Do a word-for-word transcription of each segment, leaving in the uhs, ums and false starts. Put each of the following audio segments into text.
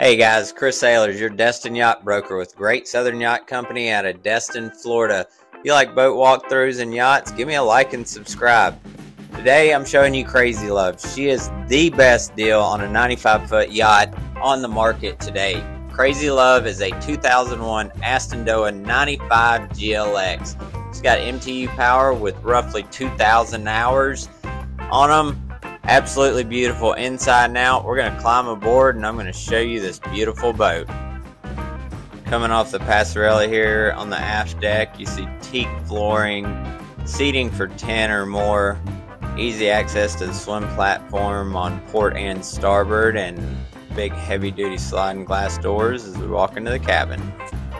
Hey guys, Chris Sailors, your Destin Yacht Broker with Great Southern Yacht Company out of Destin, Florida. If you like boat walkthroughs and yachts, give me a like and subscribe. Today I'm showing you Crazy Love. She is the best deal on a ninety-five foot yacht on the market today. Crazy Love is a two thousand one Astondoa ninety-five G L X. It's got M T U power with roughly two thousand hours on them. Absolutely beautiful inside and out. We're going to climb aboard and I'm going to show you this beautiful boat. Coming off the passerella here on the aft deck, you see teak flooring, seating for ten or more, easy access to the swim platform on port and starboard, and big heavy duty sliding glass doors as we walk into the cabin.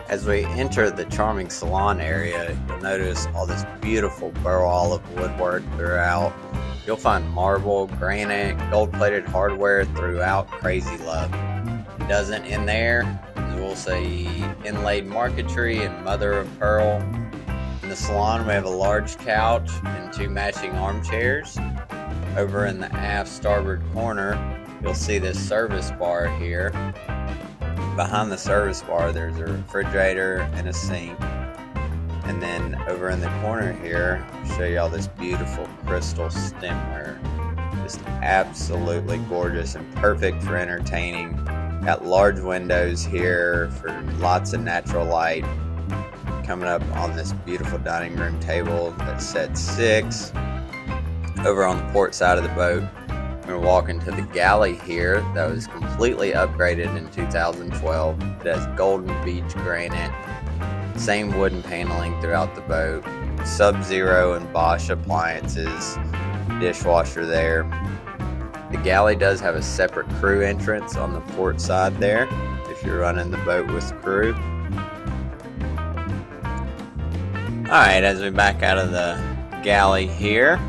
As we enter the charming salon area, you'll notice all this beautiful burl olive woodwork throughout. You'll find marble, granite, gold-plated hardware throughout Crazy Love. It doesn't end there. We'll see inlaid marquetry and mother of pearl. In the salon, we have a large couch and two matching armchairs. Over in the aft starboard corner, you'll see this service bar here. Behind the service bar, there's a refrigerator and a sink. And then over in the corner here, I'll show you all this beautiful crystal stemware. Just absolutely gorgeous and perfect for entertaining. Got large windows here for lots of natural light. Coming up on this beautiful dining room table that's set six. Over on the port side of the boat, we're going to walk into the galley here that was completely upgraded in two thousand twelve. It has golden beach granite. Same wooden paneling throughout the boat, Sub-Zero and Bosch appliances, dishwasher there. The galley does have a separate crew entrance on the port side there if you're running the boat with crew. Alright, as we back out of the galley here,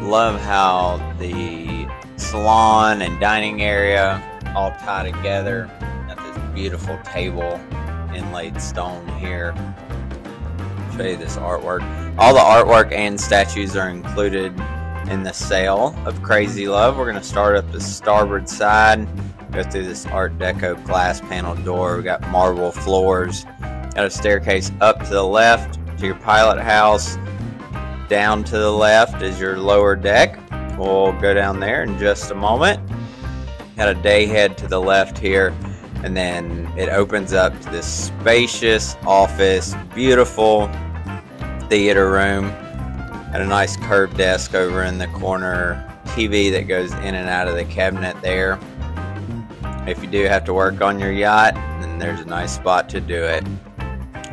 love how the salon and dining area all tie together at this beautiful table. Inlaid stone here. Show you this artwork. All the artwork and statues are included in the sale of Crazy Love. We're going to start up the starboard side, go through this Art Deco glass panel door. We got marble floors, got a staircase up to the left to your pilot house. Down to the left is your lower deck. We'll go down there in just a moment. Got a day head to the left here. And then it opens up to this spacious office, beautiful theater room, and a nice curved desk over in the corner. T V that goes in and out of the cabinet there. If you do have to work on your yacht, then there's a nice spot to do it.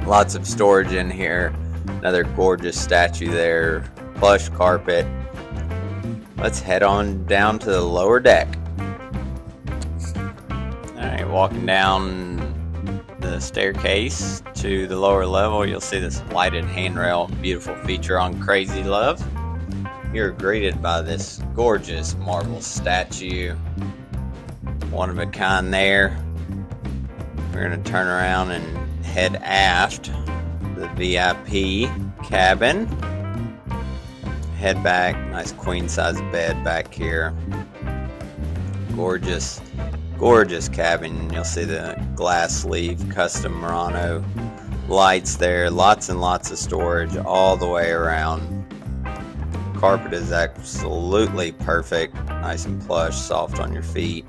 Lots of storage in here. Another gorgeous statue there. Plush carpet. Let's head on down to the lower deck. Alright, walking down the staircase to the lower level, you'll see this lighted handrail, beautiful feature on Crazy Love. You're greeted by this gorgeous marble statue, one of a kind there. We're going to turn around and head aft the V I P cabin. Head back, nice queen size bed back here. Gorgeous. Gorgeous cabin. You'll see the glass leaf custom Murano lights there. Lots and lots of storage all the way around. Carpet is absolutely perfect. Nice and plush, soft on your feet.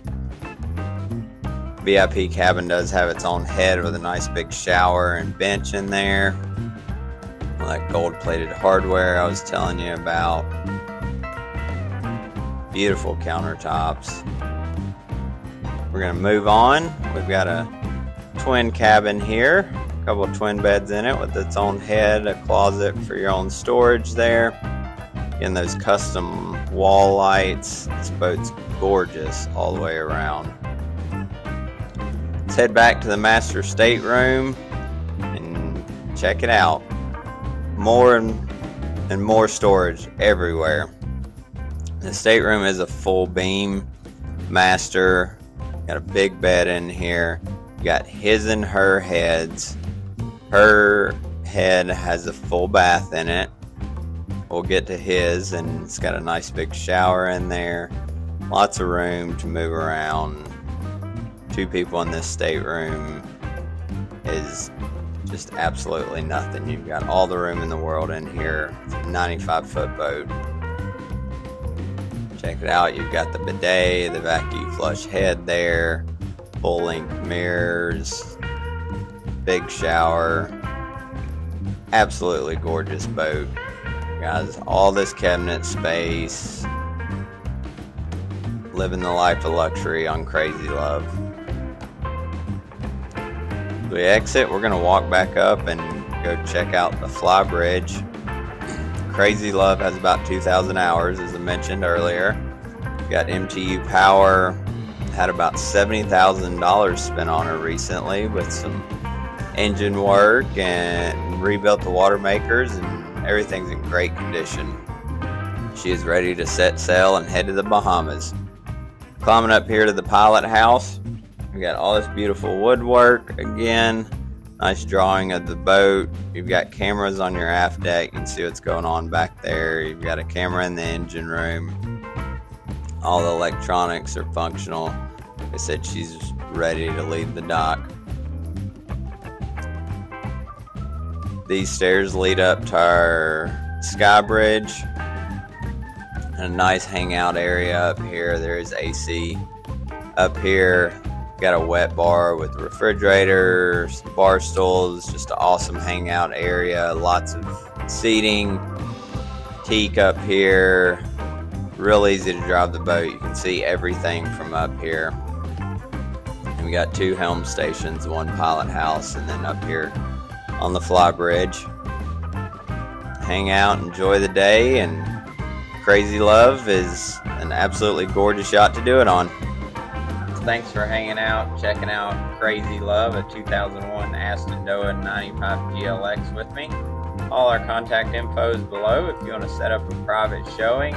V I P cabin does have its own head with a nice big shower and bench in there. All that gold-plated hardware I was telling you about. Beautiful countertops. We're going to move on. We've got a twin cabin here, a couple of twin beds in it with its own head, a closet for your own storage there. Again, those custom wall lights. This boat's gorgeous all the way around. Let's head back to the master stateroom and check it out. More and, and more storage everywhere. The stateroom is a full beam master. Got a big bed in here. You got his and her heads. Her head has a full bath in it. We'll get to his, and it's got a nice big shower in there. Lots of room to move around. Two people in this stateroom is just absolutely nothing. You've got all the room in the world in here. It's a ninety-five foot boat. Check it out. You've got the bidet, the vacuum flush head there, full length mirrors, big shower. Absolutely gorgeous boat, guys. All this cabinet space. Living the life of luxury on Crazy Love. As we exit, we're gonna walk back up and go check out the fly bridge. Crazy Love has about two thousand hours, as I mentioned earlier. We've got M T U power. Had about seventy thousand dollars spent on her recently with some engine work, and rebuilt the water makers, and everything's in great condition. She is ready to set sail and head to the Bahamas. Climbing up here to the pilot house, we got all this beautiful woodwork again. Nice drawing of the boat. You've got cameras on your aft deck. You can see what's going on back there. You've got a camera in the engine room. All the electronics are functional. Like I said, she's ready to leave the dock. These stairs lead up to our sky bridge. A nice hangout area up here. There is A C up here. Got a wet bar with a refrigerator, some bar stools, just an awesome hangout area. Lots of seating, teak up here. Real easy to drive the boat. You can see everything from up here. And we got two helm stations, one pilot house, and then up here on the fly bridge. Hang out, enjoy the day, and Crazy Love is an absolutely gorgeous yacht to do it on. Thanks for hanging out, checking out Crazy Love, a two thousand one Astondoa ninety-five G L X with me. All our contact info is below if you want to set up a private showing.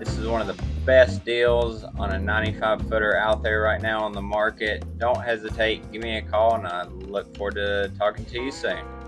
This is one of the best deals on a ninety-five footer out there right now on the market. Don't hesitate, give me a call, and I look forward to talking to you soon.